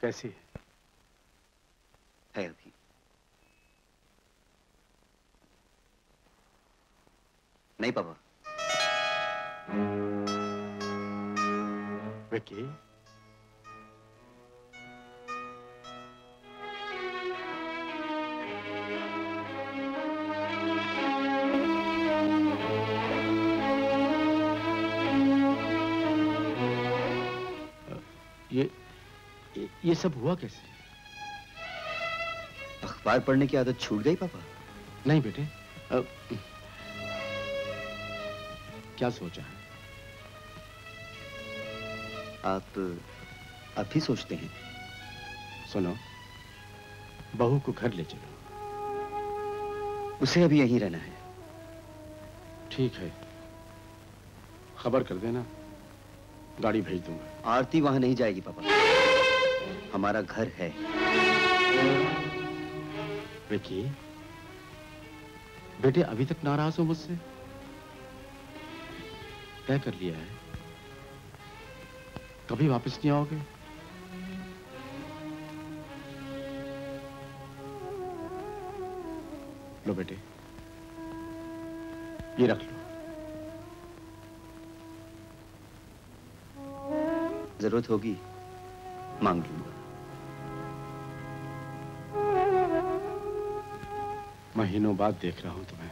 कैसी है अभी? नहीं पापा। विक्की, ये सब हुआ कैसे? अखबार पढ़ने की आदत छूट गई पापा? नहीं बेटे। क्या सोचा है? आप ही सोचते हैं। सुनो, बहू को घर ले चलो, उसे अभी यहीं रहना है। ठीक है, खबर कर देना, गाड़ी भेज दूंगा। आरती वहां नहीं जाएगी पापा, हमारा घर है। विक्की, बेटे अभी तक नाराज हो मुझसे? तय कर लिया है, कभी वापस नहीं आओगे? लो बेटे, ये रख लो। जरूरत होगी मांग लूंगा। महीनों बाद देख रहा हूं तुम्हें।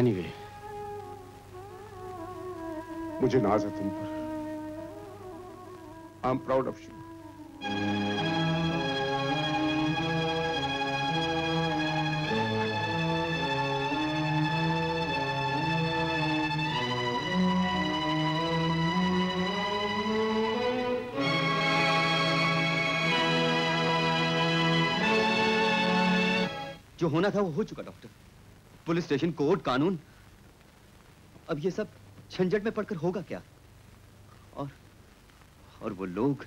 एनीवे, मुझे नाज है तुम पर। I am proud of you. जो होना था वो हो चुका डॉक्टर। पुलिस स्टेशन, कोर्ट, कानून, अब ये सब झंझट में पड़कर होगा क्या? और वो लोग।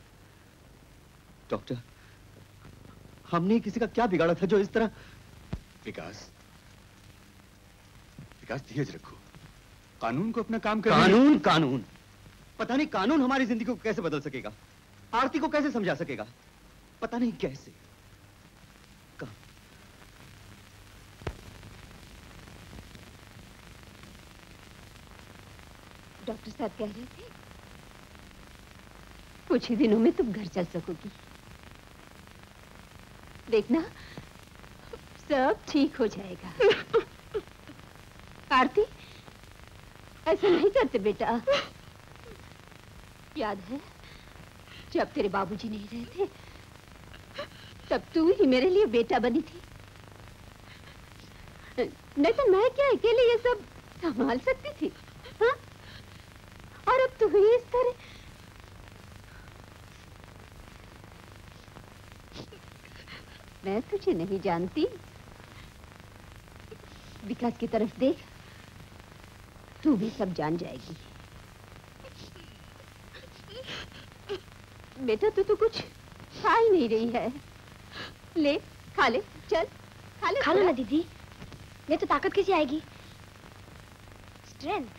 डॉक्टर, हमने किसी का क्या बिगाड़ा था जो इस तरह? विकास धीरज रखो, कानून को अपना काम करने। कानून पता नहीं कानून हमारी जिंदगी को कैसे बदल सकेगा, आरती को कैसे समझा सकेगा, पता नहीं कैसे। डॉक्टर साहब कह रहे थे कुछ ही दिनों में तुम घर चल सकोगी। देखना, सब ठीक हो जाएगा। आरती, ऐसा नहीं करते बेटा। याद है जब तेरे बाबूजी नहीं रहे थे तब तू ही मेरे लिए बेटा बनी थी, नहीं तो मैं क्या अकेले ये सब संभाल सकती थी? हाँ, और अब तू ही इस तरह। मैं तुझे नहीं जानती। विकास की तरफ देख, तू भी सब जान जाएगी। बेटा, तू तो कुछ खा ही नहीं रही है। ले, खा ले, चल खा लो ना दीदी। नहीं तो ताकत कैसे आएगी, स्ट्रेंथ?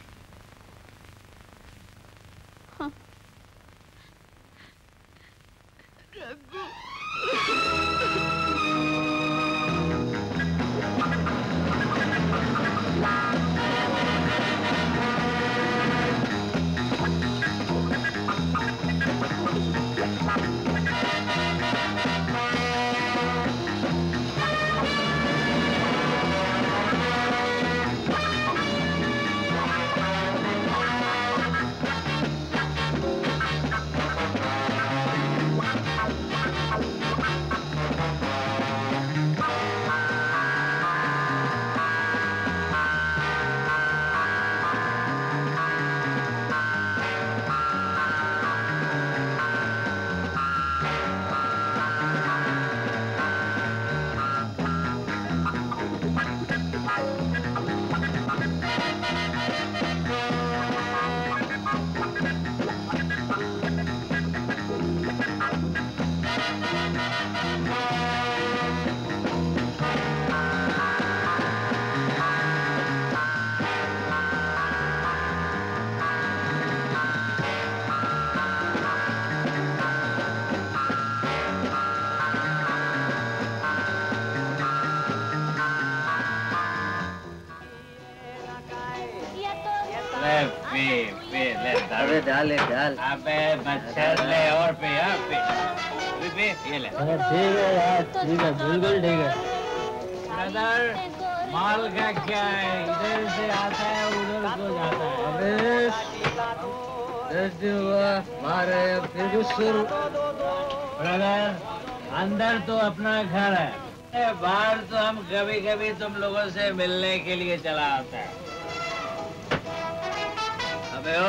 पी ले अबे डाल डाल अबे मच्छर ले और पी आप पी ये ले ठीक है यार ठीक है बिल्कुल ठीक है ब्रदर माल का क्या है इधर से आता है उधर को जाता है अबे दस दिन हुआ मारे फिर गुस्सुर ब्रदर अंदर तो अपना घर है बाहर तो हम कभी कभी तुम लोगों से मिलने के लिए चला आता है। अबे ओ,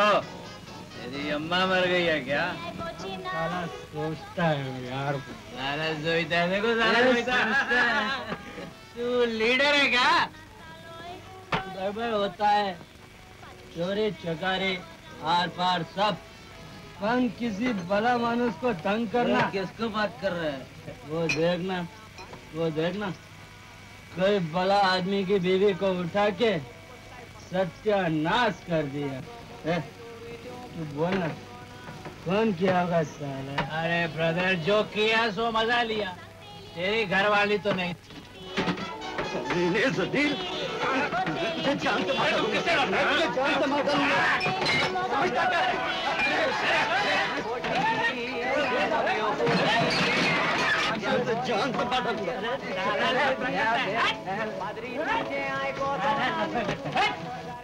तेरी अम्मा मर गई है क्या? साला सोचता है यार। साला सोचता है देखो साला सोचता है। तू लीडर है क्या? गड़बड़ होता है चोरी चकारी आर पार सब। हम किसी भला मानुष को तंग करना किसको बात कर रहे हैं? वो देखना कोई भला आदमी की बीवी को उठा के सत्यानाश कर दिया है। तू बोलना कौन किया होगा साला? अरे ब्रदर जो किया सो मजा लिया, तेरी घरवाली तो नहीं। जान तो बात है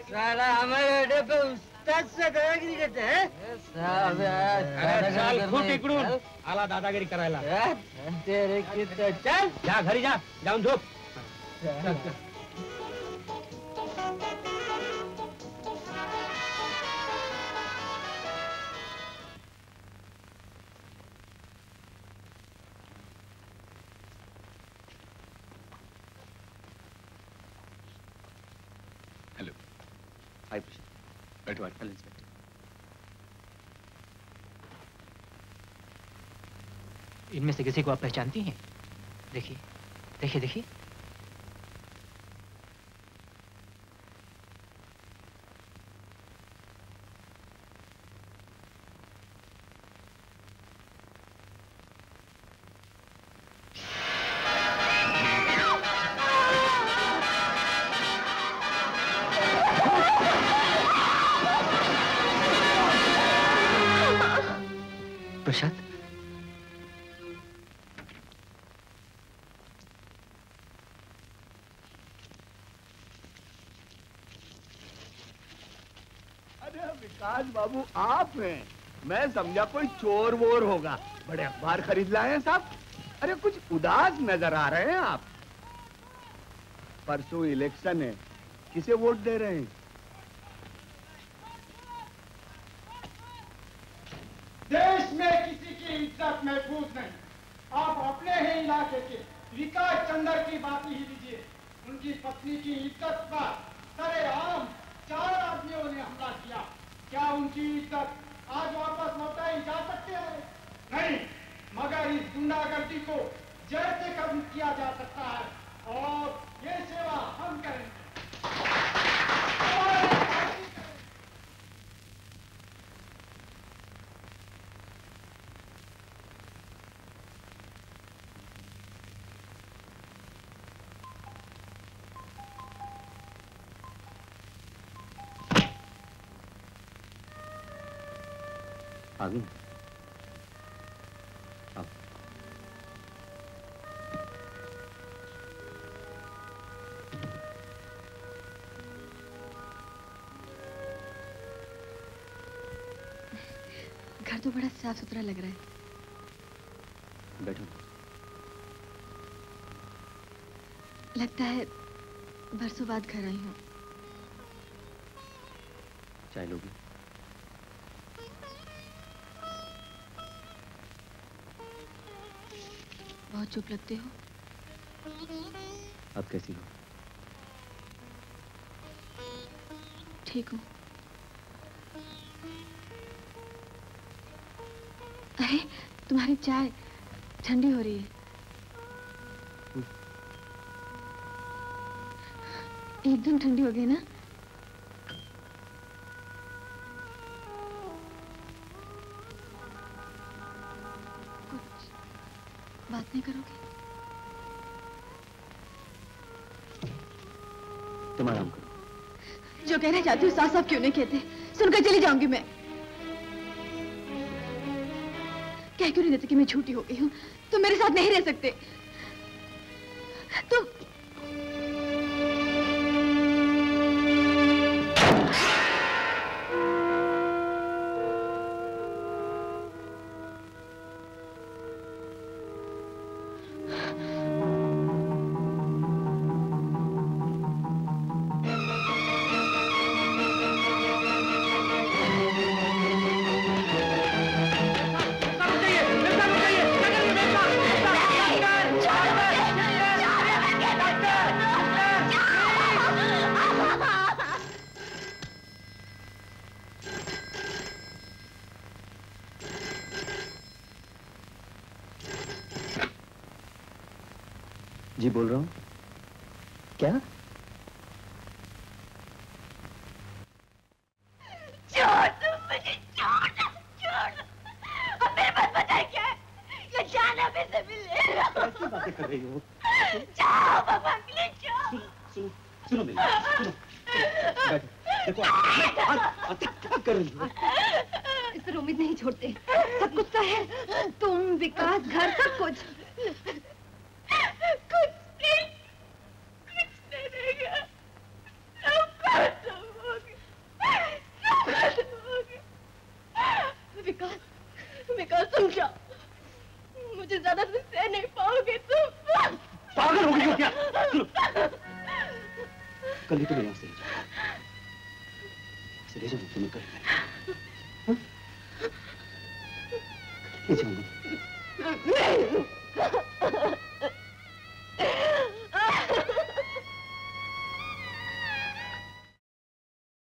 साला हमारे अड्डे पे उस्ताद से दादागिरी करते हैं। साला खूब टिकड़ूं आला दादागिरी करायला तेरे कितने चल जा घरी जा जाऊं धूप बैठो बैठो इनमें से किसी को आप पहचानती हैं? देखिए देखिए देखिए बाबू आप हैं। मैं समझा कोई चोर वोर होगा। बड़े अखबार खरीद लाए हैं साहब। अरे कुछ उदास नजर आ रहे हैं आप। परसों इलेक्शन है, किसे वोट दे रहे हैं? देश में किसी की इज्जत महफूज नहीं। आप अपने ही इलाके के विकास चंद्र की बात ही लीजिए, उनकी पत्नी की इज्जत पर सरेआम 4 आदमियों ने हमला किया। क्या उनकी इज्जत आज वापस लौटाई जा सकती है? नहीं, मगर इस गुंडागर्दी को जड़ से खत्म किया जा सकता है और ये सेवा हम करेंगे। घर तो बड़ा साफ सुथरा लग रहा है। बैठो। लगता है बरसों बाद घर आई हूँ। चाय लोगी? बहुत चुप लगते हो। आप कैसी हो? ठीक हूँ। अरे तुम्हारी चाय ठंडी हो रही है। एकदम ठंडी हो गई ना? बात नहीं करोगे? तुम आराम करो। जो कहना चाहती हूँ साफ साफ क्यों नहीं कहते? सुनकर चली जाऊंगी मैं। कह क्यों नहीं देते कि मैं झूठी हो गई हूँ? तुम मेरे साथ नहीं रह सकते। तुम बोल रहा हूँ क्या?